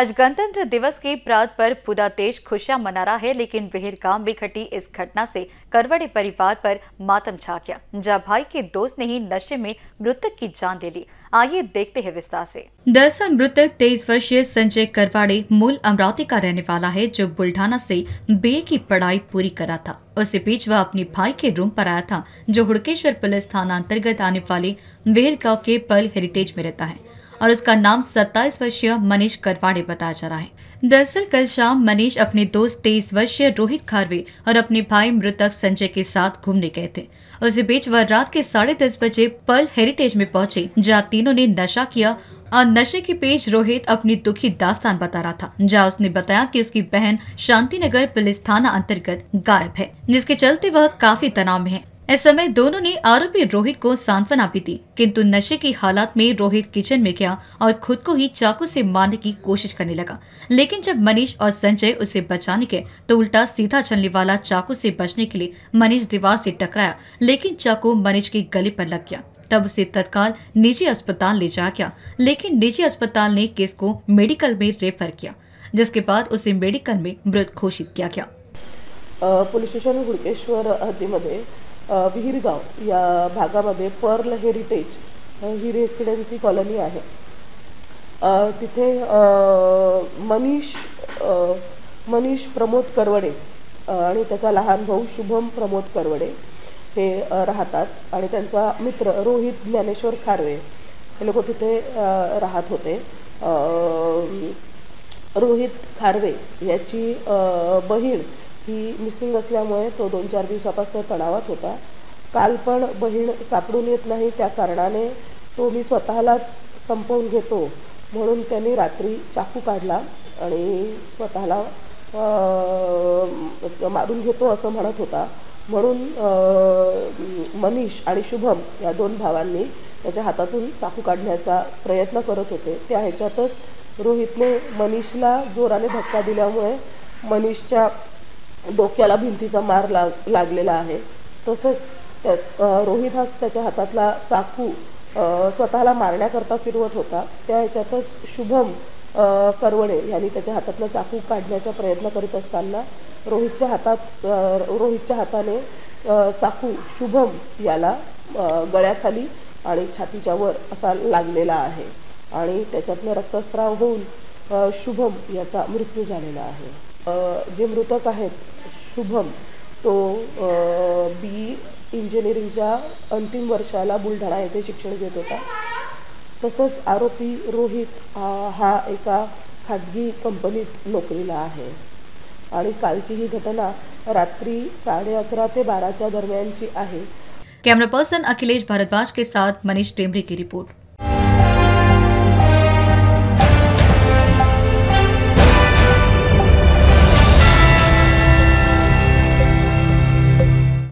आज गणतंत्र दिवस के प्रात पर पूरा देश खुशियां मना रहा है, लेकिन वेहरगांव में घटी इस घटना से करवड़े परिवार पर मातम छा गया, जब भाई के दोस्त ने ही नशे में मृतक की जान ले ली। आइए देखते हैं विस्तार से। दरअसल मृतक 23 वर्षीय संजय करवाड़े मूल अमरावती का रहने वाला है, जो बुल्ढाना से बीए की पढ़ाई पूरी करा था। उसी बीच वह अपने भाई के रूम पर आया था, जो हुड़केश्वर पुलिस थाना अंतर्गत आने वाले वेहरगांव के पर्ल हेरिटेज में रहता है और उसका नाम 27 वर्षीय मनीष करवाड़े बताया जा रहा है। दरअसल कल शाम मनीष अपने दोस्त 23 वर्षीय रोहित खारवे और अपने भाई मृतक संजय के साथ घूमने गए थे। उसी बीच वह रात के 10:30 बजे पर्ल हेरिटेज में पहुंचे, जहां तीनों ने नशा किया और नशे के पेच रोहित अपनी दुखी दास्तान बता रहा था, जहाँ उसने बताया कि उसकी बहन शांति नगर पुलिस थाना अंतर्गत गायब है, जिसके चलते वह काफी तनाव में है। इस समय दोनों ने आरोपी रोहित को सांत्वना भी दी, किंतु नशे की हालत में रोहित किचन में गया और खुद को ही चाकू से मारने की कोशिश करने लगा, लेकिन जब मनीष और संजय उसे बचाने गए तो उल्टा सीधा चलने वाला चाकू से बचने के लिए मनीष दीवार से टकराया, लेकिन चाकू मनीष के गले पर लग गया। तब उसे तत्काल निजी अस्पताल ले जाया गया, लेकिन निजी अस्पताल ने केस को मेडिकल में रेफर किया, जिसके बाद उसे मेडिकल में मृत घोषित किया गया। पुलिस स्टेशन हुडकेश्वर हद्दीमध्ये विहीरगाव या भागामध्ये पर्ल हेरिटेज ही रेसिडेन्सी कॉलनी आहे। तिथे मनीष प्रमोद करवडे आणि त्याचा लहान भाऊ शुभम प्रमोद करवडे हे राहतात आणि त्यांचा मित्र रोहित ज्ञानेश्वर खारवे हे लोक तिथे राहत होते। रोहित खारवे याची बहीण ही मिसिंग असल्यामुळे तो 2-4 दिवसापासून तणावात होता। काल पण बहीण सापडून येत नाही त्या कारणाने तो मी स्वतःलाच संपवून घेतो म्हणून त्यांनी रात्री चाकू काढला आणि स्वतःला मारून घेतो असं म्हणत होता, म्हणून मनीष आणि शुभम या दोन भावांनी त्याच्या हातातून चाकू काढण्याचा प्रयत्न करत होते। त्या ह्याच्यातच रोहितने मनीषला जोराने धक्का दिल्यामुळे मनीषच्या डोक्याला भिंतीचा मार लागलेला आहे। तसंच रोहित हा त्याच्या हातातला चाकू स्वतःला मारण्याकरता फिरवत होता। त्या ह्याच्यातच शुभम करवडे यांनी त्याच्या हातातला चाकू काढण्याचा प्रयत्न करीत असताना रोहितच्या हाताने चाकू शुभम याला गळ्याखाली आणि छातीच्या वर असा लागलेला आहे आणि त्याच्यातनं रक्तस्राव होऊन शुभम याचा मृत्यू झालेला आहे। जे मृतक आहेत शुभम तो बी इंजिनिअरिंगच्या अंतिम वर्षाला बुलढाणा येथे शिक्षण घेत होता। तसंच आरोपी रोहित हा एका खाजगी कंपनीत नोकरीला आहे आणि कालची ही घटना रात्री 11:30 ते 12 दरम्यानची आहे। कैमरा पर्सन अखिलेश भारद्वाज के साथ मनीष टेमरे की रिपोर्ट।